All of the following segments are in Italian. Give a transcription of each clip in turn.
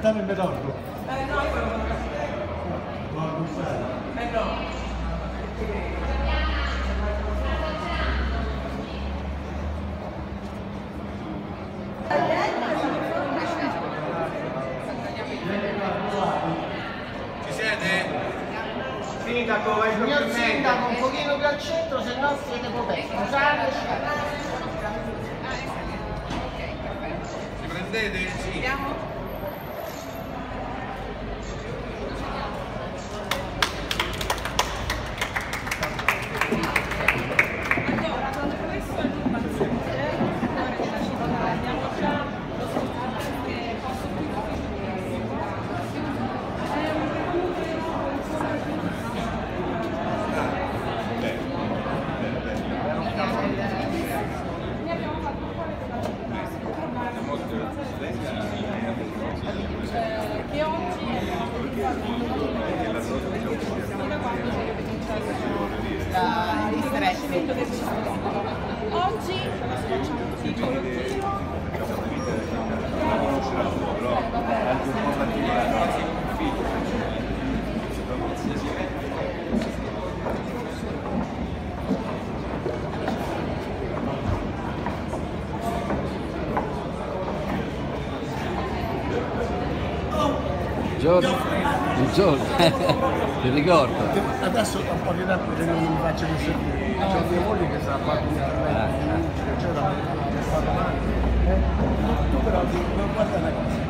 capitano in Belordo? No, io non lo so. No. Il mio sindaco un pochino più al centro, se no siete coperti. Ci prendete? Sì. Buongiorno, ti ricordo. Adesso un po' di tempo che non mi faccio più sentire. C'è mia moglie che sta a fare un intervento di luce, c'è la moglie che sta davanti. Tu però non guarda la cosa.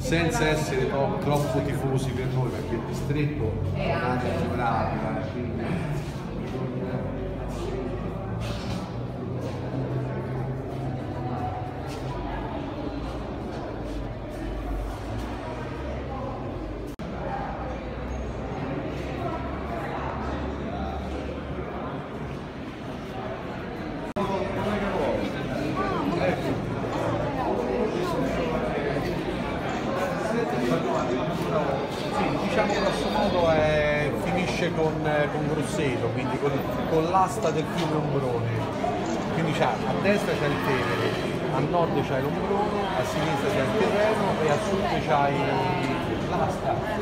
Senza essere troppo tifosi per noi, perché il distretto è anche bravo, quindi del fiume Ombrone, quindi a destra c'è il Tevere, a nord c'è l'Ombrone, a sinistra c'è il terreno e a sud c'è l'asta.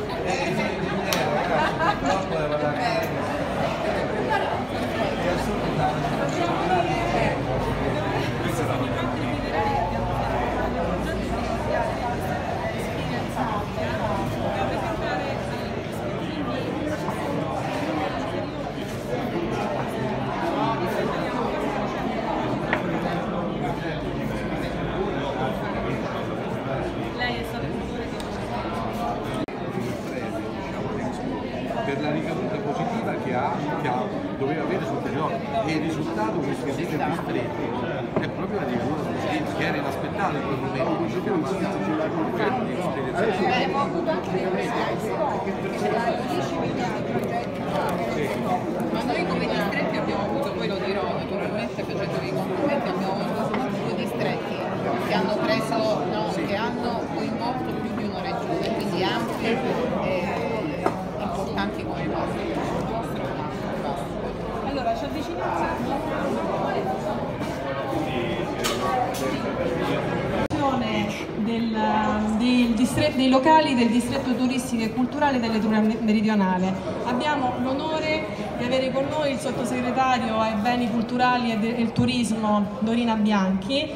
Dei locali del distretto turistico e culturale dell'Etruria meridionale. Abbiamo l'onore di avere con noi il sottosegretario ai beni culturali e il turismo Dorina Bianchi,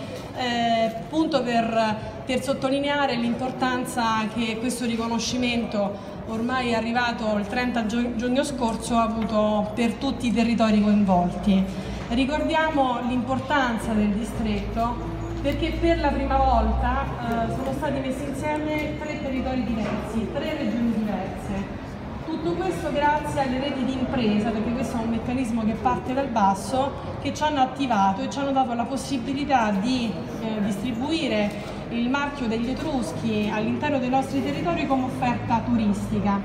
appunto per sottolineare l'importanza che questo riconoscimento, ormai arrivato il 30 giugno scorso, ha avuto per tutti i territori coinvolti. Ricordiamo l'importanza del distretto perché per la prima volta sono stati messi insieme tre territori diversi, tre regioni diverse. Tutto questo grazie alle reti di impresa, perché questo è un meccanismo che parte dal basso, che ci hanno attivato e ci hanno dato la possibilità di distribuire il marchio degli Etruschi all'interno dei nostri territori come offerta turistica.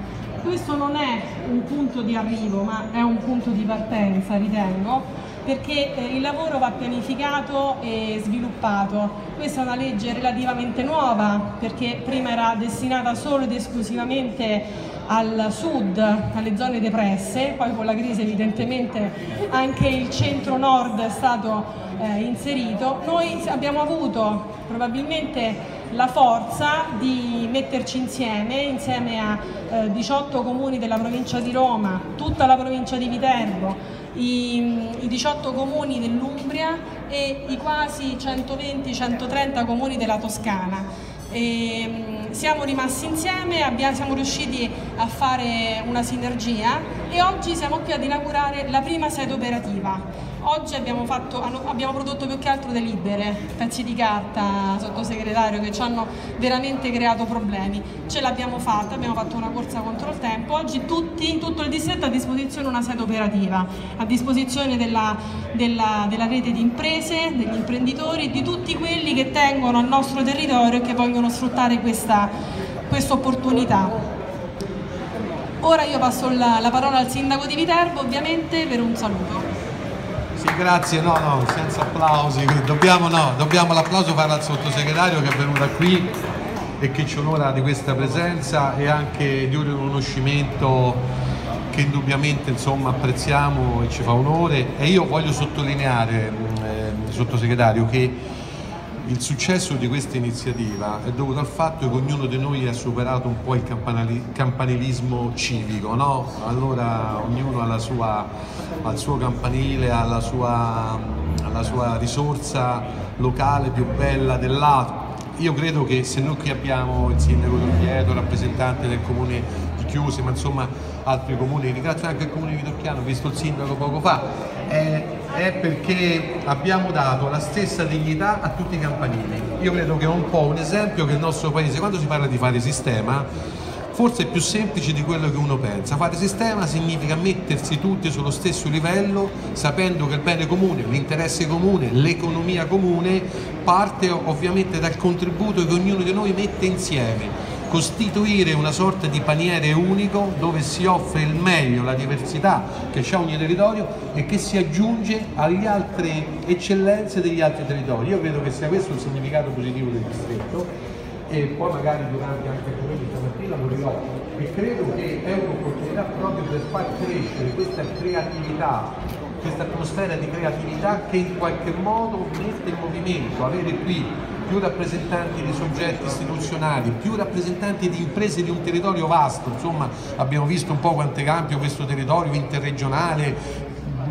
Questo non è un punto di arrivo, ma è un punto di partenza, ritengo, perché il lavoro va pianificato e sviluppato. Questa è una legge relativamente nuova, perché prima era destinata solo ed esclusivamente al sud, alle zone depresse, poi con la crisi evidentemente anche il centro-nord è stato inserito. Noi abbiamo avuto probabilmente la forza di metterci insieme a 18 comuni della provincia di Roma, tutta la provincia di Viterbo, i 18 comuni dell'Umbria e i quasi 120-130 comuni della Toscana. E siamo rimasti insieme, siamo riusciti a fare una sinergia e oggi siamo qui ad inaugurare la prima sede operativa. Oggi abbiamo prodotto più che altro delibere, pezzi di carta, sottosegretario, che ci hanno veramente creato problemi. Ce l'abbiamo fatta, abbiamo fatto una corsa contro il tempo. Oggi tutto il distretto ha a disposizione una sede operativa, a disposizione della rete di imprese, degli imprenditori, di tutti quelli che tengono al nostro territorio e che vogliono sfruttare questa opportunità. Ora io passo la parola al sindaco di Viterbo, ovviamente, per un saluto. Sì, grazie, no, senza applausi, dobbiamo l'applauso fare al sottosegretario che è venuta qui e che ci onora di questa presenza e anche di un riconoscimento che indubbiamente, insomma, apprezziamo e ci fa onore. E io voglio sottolineare, sottosegretario, che il successo di questa iniziativa è dovuto al fatto che ognuno di noi ha superato un po' il campanilismo civico, no? Allora ognuno ha il suo campanile, ha la sua risorsa locale più bella dell'altro. Io credo che se noi qui abbiamo il sindaco Torchieto, il rappresentante del comune di Chiusi, ma insomma altri comuni, ringrazio anche il comune di Torchiano, visto il sindaco poco fa, è perché abbiamo dato la stessa dignità a tutti i campanili. Io credo che è un po' un esempio che il nostro paese, quando si parla di fare sistema, forse è più semplice di quello che uno pensa. Fare sistema significa mettersi tutti sullo stesso livello, sapendo che il bene comune, l'interesse comune, l'economia comune parte ovviamente dal contributo che ognuno di noi mette insieme. Costituire una sorta di paniere unico dove si offre il meglio, la diversità che c'è ogni territorio e che si aggiunge alle altre eccellenze degli altri territori. Io credo che sia questo il significato positivo del distretto e poi magari durante anche questa mattina lo dirò, e credo che è un'opportunità proprio per far crescere questa creatività, questa atmosfera di creatività che in qualche modo mette in movimento, avere qui più rappresentanti di soggetti istituzionali, più rappresentanti di imprese di un territorio vasto, insomma abbiamo visto un po' quanto è ampio questo territorio interregionale,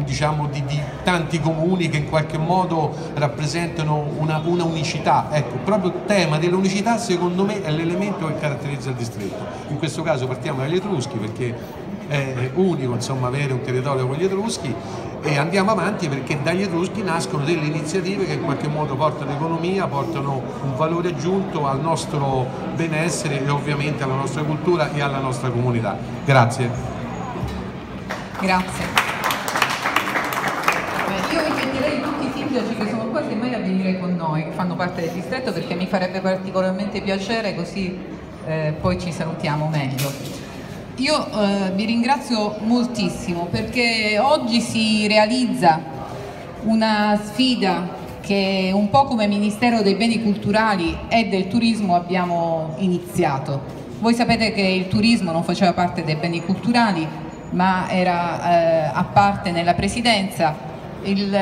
diciamo di tanti comuni che in qualche modo rappresentano una unicità. Ecco, proprio il tema dell'unicità secondo me è l'elemento che caratterizza il distretto. In questo caso partiamo dagli Etruschi perché è unico, insomma, avere un territorio con gli Etruschi e andiamo avanti perché dagli Etruschi nascono delle iniziative che in qualche modo portano economia, portano un valore aggiunto al nostro benessere e ovviamente alla nostra cultura e alla nostra comunità. Grazie. Grazie. Io inviterei tutti i sindaci che sono qua semmai a venire con noi, che fanno parte del distretto, perché mi farebbe particolarmente piacere, così poi ci salutiamo meglio. Io vi ringrazio moltissimo perché oggi si realizza una sfida che un po' come Ministero dei Beni Culturali e del Turismo abbiamo iniziato. Voi sapete che il turismo non faceva parte dei beni culturali ma era a parte nella presidenza. Il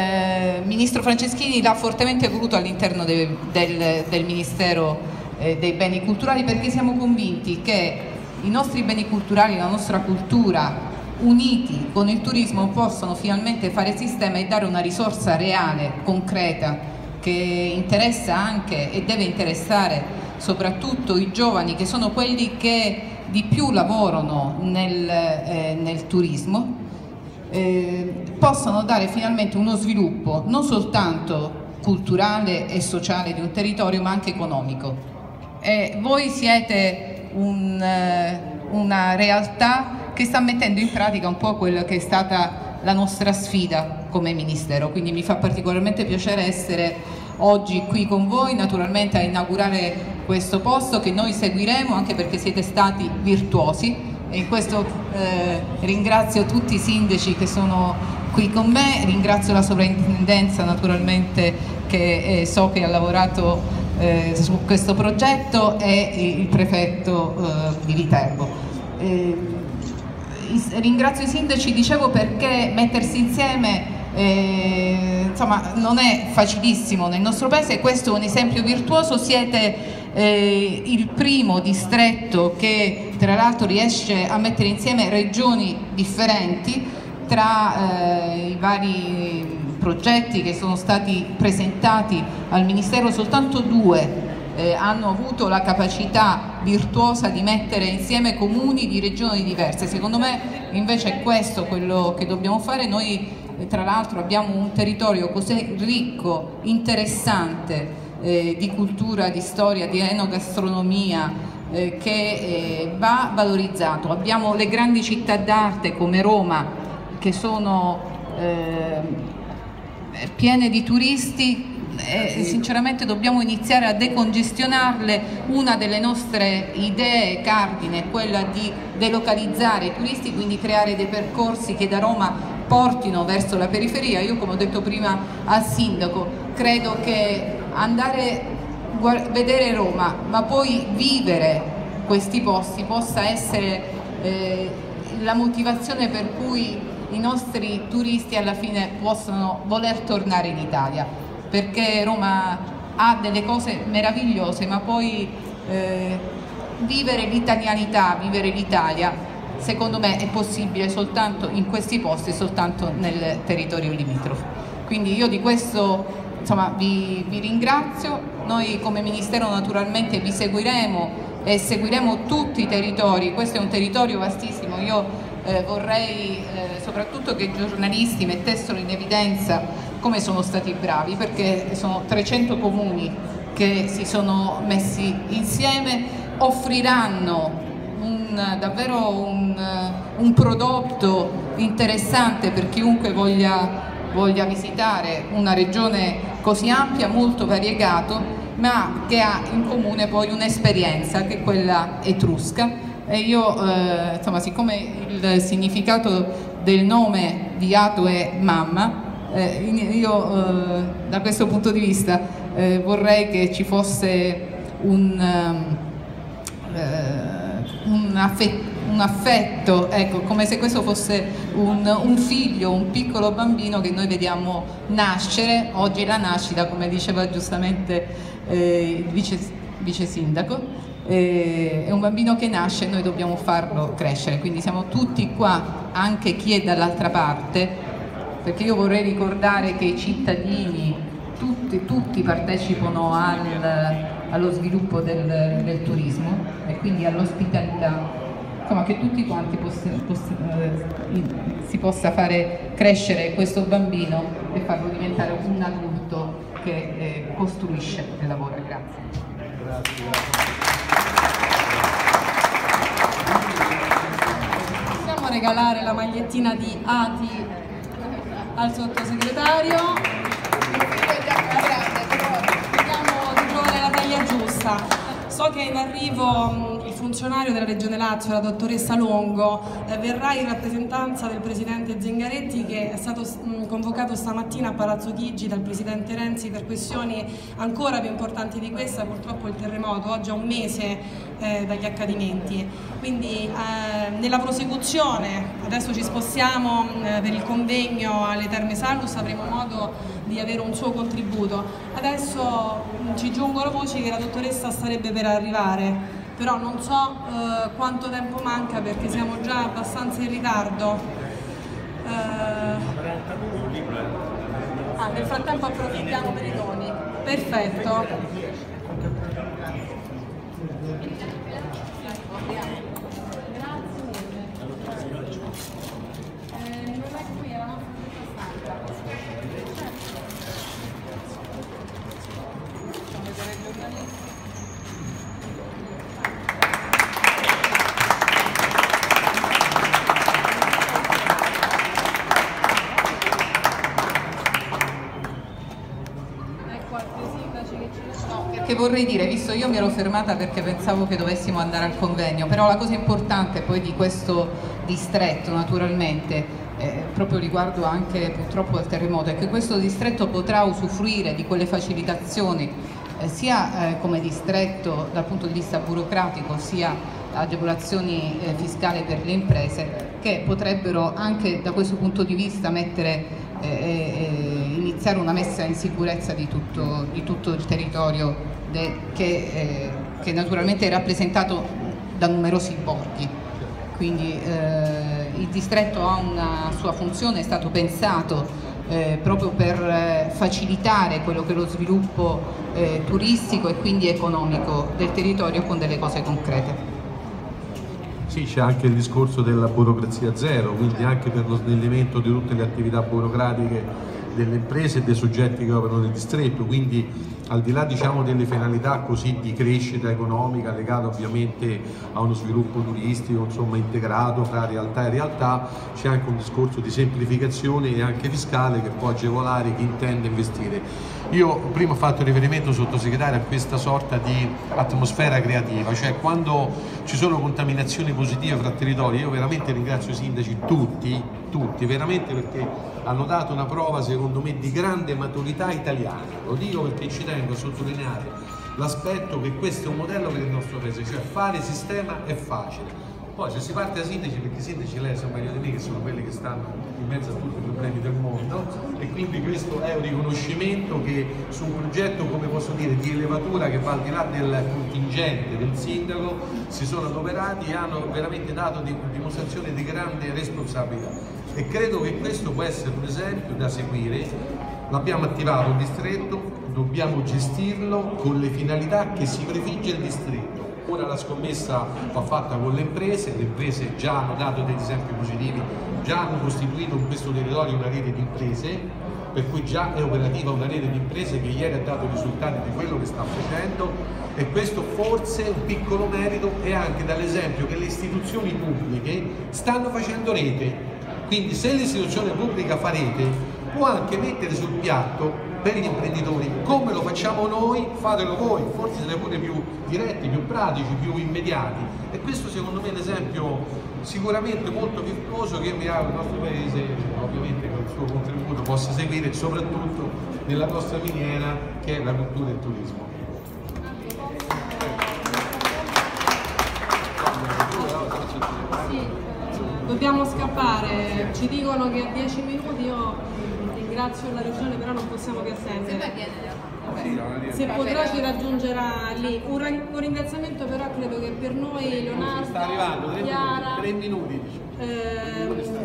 ministro Franceschini l'ha fortemente voluto all'interno del Ministero dei Beni Culturali perché siamo convinti che i nostri beni culturali, la nostra cultura, uniti con il turismo possono finalmente fare sistema e dare una risorsa reale, concreta, che interessa anche e deve interessare soprattutto i giovani, che sono quelli che di più lavorano nel turismo, possano dare finalmente uno sviluppo non soltanto culturale e sociale di un territorio, ma anche economico. Voi siete una realtà che sta mettendo in pratica un po' quella che è stata la nostra sfida come Ministero, quindi mi fa particolarmente piacere essere oggi qui con voi, naturalmente a inaugurare questo posto che noi seguiremo, anche perché siete stati virtuosi, e in questo ringrazio tutti i sindaci che sono qui con me, ringrazio la sovrintendenza naturalmente che so che ha lavorato su questo progetto, e il prefetto di Viterbo. Ringrazio i sindaci, dicevo, perché mettersi insieme insomma, non è facilissimo nel nostro paese. Questo è un esempio virtuoso, siete il primo distretto che tra l'altro riesce a mettere insieme regioni differenti tra i vari progetti che sono stati presentati al Ministero. Soltanto due hanno avuto la capacità virtuosa di mettere insieme comuni di regioni diverse. Secondo me invece è questo quello che dobbiamo fare. Noi tra l'altro abbiamo un territorio così ricco, interessante, di cultura, di storia, di enogastronomia, che va valorizzato. Abbiamo le grandi città d'arte come Roma, che sono piene di turisti. Sinceramente dobbiamo iniziare a decongestionarle. Una delle nostre idee cardine è quella di delocalizzare i turisti, quindi creare dei percorsi che da Roma portino verso la periferia. Io, come ho detto prima al sindaco, credo che andare a vedere Roma ma poi vivere questi posti possa essere la motivazione per cui i nostri turisti alla fine possano voler tornare in Italia, perché Roma ha delle cose meravigliose, ma poi vivere l'italianità, vivere l'Italia, secondo me è possibile soltanto in questi posti, soltanto nel territorio limitrofo. Quindi io di questo, insomma, vi ringrazio. Noi come Ministero naturalmente vi seguiremo e seguiremo tutti i territori. Questo è un territorio vastissimo. Io vorrei soprattutto che i giornalisti mettessero in evidenza come sono stati bravi, perché sono 300 comuni che si sono messi insieme, offriranno davvero un prodotto interessante per chiunque voglia visitare una regione così ampia, molto variegato, ma che ha in comune poi un'esperienza che è quella etrusca. E io, insomma, siccome il significato del nome di Ato è mamma, io da questo punto di vista vorrei che ci fosse un affetto, ecco, come se questo fosse un figlio, un piccolo bambino che noi vediamo nascere. Oggi è la nascita, come diceva giustamente il vice sindaco, è un bambino che nasce e noi dobbiamo farlo crescere, quindi siamo tutti qua, anche chi è dall'altra parte, perché io vorrei ricordare che i cittadini tutti partecipano allo sviluppo del turismo e quindi all'ospitalità, insomma, che tutti quanti si possa fare crescere questo bambino e farlo diventare un adulto che costruisce e lavora. Grazie. Possiamo regalare la magliettina di Ati al sottosegretario, vediamo di trovare la taglia giusta. So che è in arrivo il funzionario della Regione Lazio, la dottoressa Longo, verrà in rappresentanza del presidente Zingaretti, che è stato convocato stamattina a Palazzo Chigi dal presidente Renzi per questioni ancora più importanti di questa, purtroppo il terremoto, oggi a un mese dagli accadimenti. Quindi nella prosecuzione adesso ci spostiamo per il convegno alle Terme Sallus, avremo modo di avere un suo contributo. Adesso ci giungono voci che la dottoressa starebbe per arrivare, però non so quanto tempo manca, perché siamo già abbastanza in ritardo. Nel frattempo approfittiamo per i doni. Perfetto. Grazie mille. che vorrei dire, visto io mi ero fermata perché pensavo che dovessimo andare al convegno, però la cosa importante poi di questo distretto naturalmente, proprio riguardo anche purtroppo al terremoto, è che questo distretto potrà usufruire di quelle facilitazioni sia come distretto dal punto di vista burocratico, sia agevolazioni fiscali per le imprese, che potrebbero anche da questo punto di vista mettere iniziare una messa in sicurezza di tutto il territorio che naturalmente è rappresentato da numerosi borghi. Quindi il distretto ha una sua funzione, è stato pensato proprio per facilitare quello che è lo sviluppo turistico e quindi economico del territorio con delle cose concrete. Sì, c'è anche il discorso della burocrazia zero, quindi anche per lo snellimento di tutte le attività burocratiche delle imprese e dei soggetti che operano nel distretto, quindi al di là, diciamo, delle finalità così di crescita economica legata ovviamente a uno sviluppo turistico, insomma, integrato fra realtà e realtà, c'è anche un discorso di semplificazione e anche fiscale che può agevolare chi intende investire. Io prima ho fatto riferimento, sottosegretario, a questa sorta di atmosfera creativa, cioè quando ci sono contaminazioni positive fra territori. Io veramente ringrazio i sindaci, tutti, veramente, perché hanno dato una prova secondo me di grande maturità italiana. Lo dico perché ci tengo a sottolineare l'aspetto che questo è un modello per il nostro paese, cioè fare sistema è facile. Poi se si parte da sindaci, perché i sindaci, lei sa meglio di me, che sono quelli che stanno in mezzo a tutti i problemi del mondo, e quindi questo è un riconoscimento che su un progetto, come posso dire, di elevatura che va al di là del contingente del sindaco, si sono adoperati e hanno veramente dato dimostrazione di grande responsabilità. E credo che questo può essere un esempio da seguire. L'abbiamo attivato il distretto, dobbiamo gestirlo con le finalità che si prefigge il distretto. Ora la scommessa va fatta con le imprese già hanno dato degli esempi positivi, già hanno costituito in questo territorio una rete di imprese, per cui già è operativa una rete di imprese che ieri ha dato risultati di quello che sta facendo, e questo forse un piccolo merito è anche dall'esempio che le istituzioni pubbliche stanno facendo rete. Quindi se l'istituzione pubblica fa rete, può anche mettere sul piatto per gli imprenditori, come lo facciamo noi, fatelo voi, forse sarete pure più diretti, più pratici, più immediati. E questo secondo me è un esempio sicuramente molto virtuoso che mi auguro il nostro paese, ovviamente con il suo contributo, possa seguire, soprattutto nella nostra miniera che è la cultura e il turismo. Sì, dobbiamo scappare, ci dicono che a 10 minuti io... Ringrazio la regione, però non possiamo che assentire. Se potrà ci raggiungerà lì. Un ringraziamento però credo che per noi Leonardo, sta arrivando, Chiara, 3 minuti.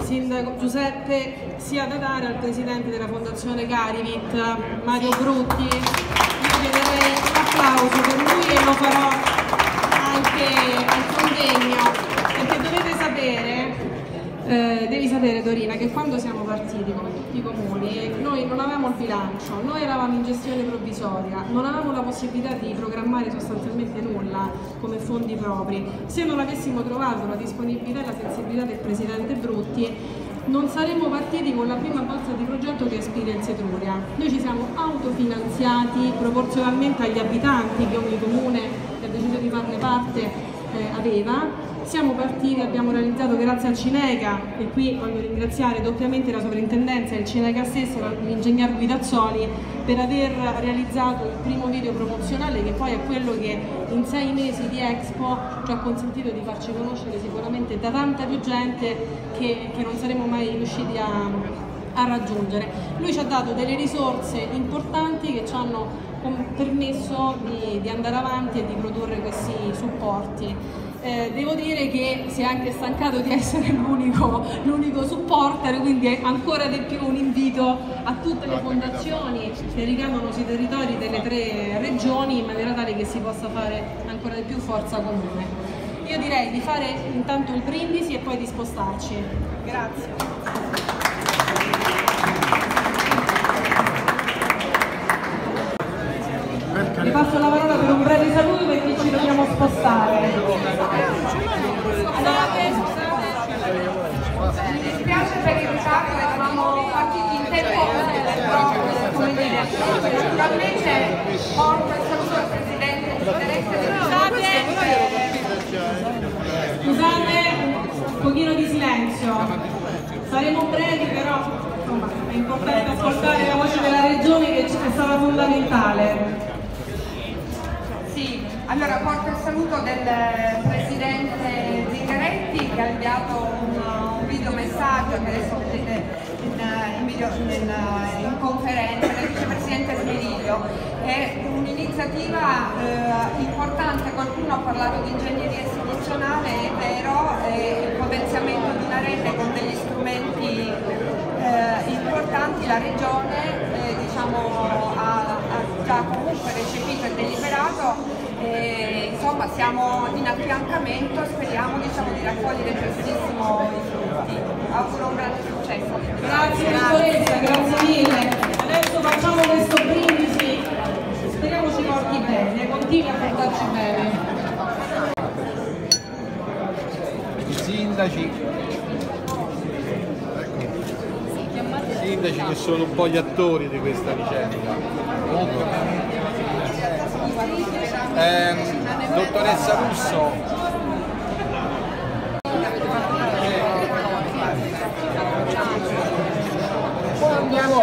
Sindaco Giuseppe, sia da dare al presidente della Fondazione Carivit, Mario Brutti. Io chiederei un applauso per lui e lo farò anche al convegno, perché dovete sapere. Devi sapere, Dorina, che quando siamo partiti come tutti i comuni noi non avevamo il bilancio, noi eravamo in gestione provvisoria, non avevamo la possibilità di programmare sostanzialmente nulla come fondi propri. Se non avessimo trovato la disponibilità e la sensibilità del presidente Brutti non saremmo partiti con la prima bozza di progetto che ispira il Setruria. Noi ci siamo autofinanziati proporzionalmente agli abitanti che ogni comune che ha deciso di farne parte aveva. Siamo partiti, abbiamo realizzato grazie al Cineca, e qui voglio ringraziare doppiamente la sovrintendenza e il Cineca stesso, l'ingegner Guidazzoli, per aver realizzato il primo video promozionale che poi è quello che in 6 mesi di Expo ci ha consentito di farci conoscere sicuramente da tanta più gente che non saremmo mai riusciti a raggiungere. Lui ci ha dato delle risorse importanti che ci hanno permesso di andare avanti e di produrre questi supporti. Devo dire che si è anche stancato di essere l'unico supporter, quindi è ancora di più un invito a tutte le fondazioni che ricadono sui territori delle 3 regioni in maniera tale che si possa fare ancora di più forza comune. Io direi di fare intanto il brindisi e poi di spostarci. Grazie. Vi passo la parola per un breve saluto perché ci dobbiamo spostare. Allora, mi dispiace per il ritardo, eravamo partiti in tempo. come dire, sicuramente porta saluto al Presidente di Zingaretti. Scusate, un pochino di silenzio, saremo brevi però insomma, è importante ascoltare la voce della Regione che è stata fondamentale. Sì, allora porto il saluto del Presidente Zingaretti che ha inviato un video messaggio che adesso vedete in conferenza del Vicepresidente Smiriglio. È un'iniziativa importante, qualcuno ha parlato di ingegneria istituzionale, è vero, è il potenziamento di una rete con degli strumenti importanti. La Regione ha già comunque recepito e deliberato e insomma siamo in affiancamento, speriamo di raccogliere prestissimo i frutti. Auguro un grande successo. Grazie dottoressa, grazie mille. Adesso facciamo questo brindisi, speriamo ci porti bene, continui a portarci bene. I sindaci che sono un po' gli attori di questa vicenda. Dottoressa Russo, andiamo.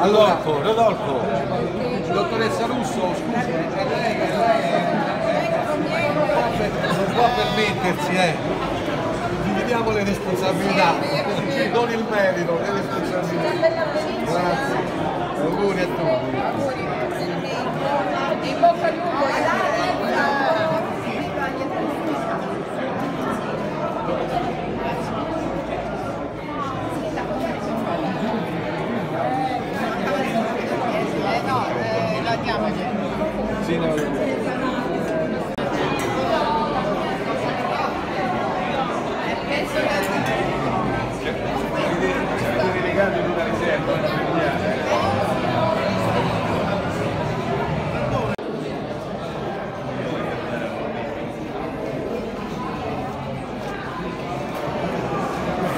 Allora, Rodolfo, dottoressa Russo, scusi, non può permettersi, Diamo le responsabilità, non il merito, le responsabilità. Grazie, auguri a tutti. In bocca al lupo. No, la diamo. Ho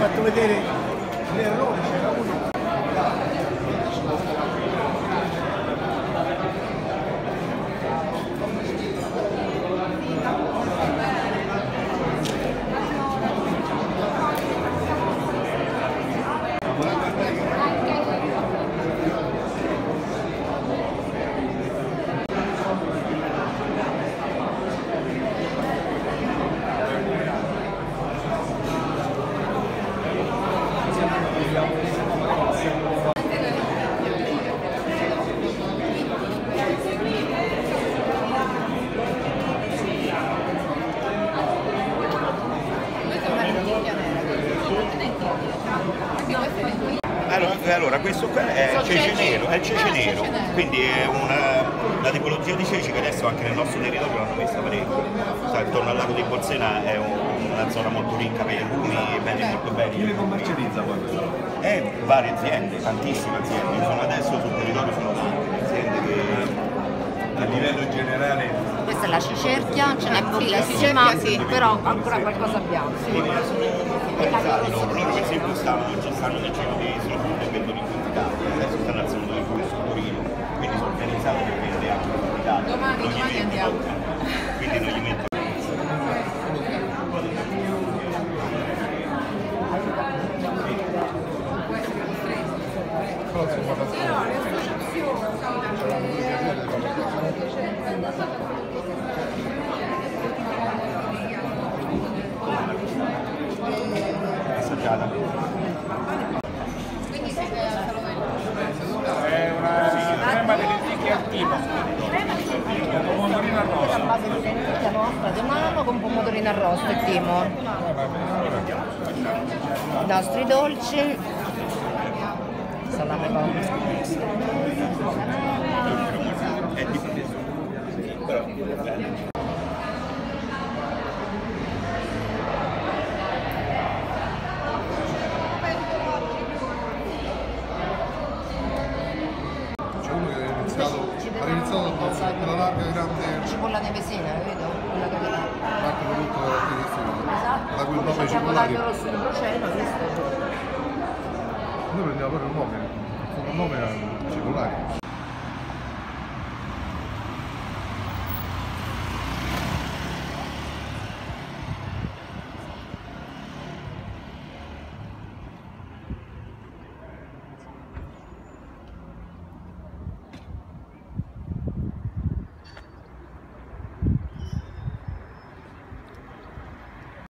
fatto vedere l'errore, c'era uno. Allora questo qua è il cece nero, quindi è una tipologia di ceci che adesso anche nel nostro territorio l'hanno messa parecchio. Intorno al lago di Bolsena è una zona molto ricca per i lumi e vende molto bene. Chi le commercializza poi questo? Varie aziende, tantissime aziende, insomma adesso sul territorio sono tante aziende che a livello generale. Questa è la cicerchia, ce n'è pochissima, sì, però ancora qualcosa abbiamo. Sì. Loro per esempio stanno nel cielo di Slovenia e vendono in quantitati, adesso stanno alzando le cose su Torino, quindi sono organizzati per vendere anche in quantitati. Domani andiamo. Quindi non gli metto. Quindi siete a Salomè? È una crema di lenticchie al timo. Con pomodorino arrosto. È a base di lenticchia nostra di mano con pomodorino arrosto e timo. I nostri dolci. Salame con. È difficile. Però. Ci ha iniziato a passare la larga grande cipolla di Vesina, vedo? Mario. Rosso in Broceno, noi prendiamo proprio il nome, il nome al cellulare.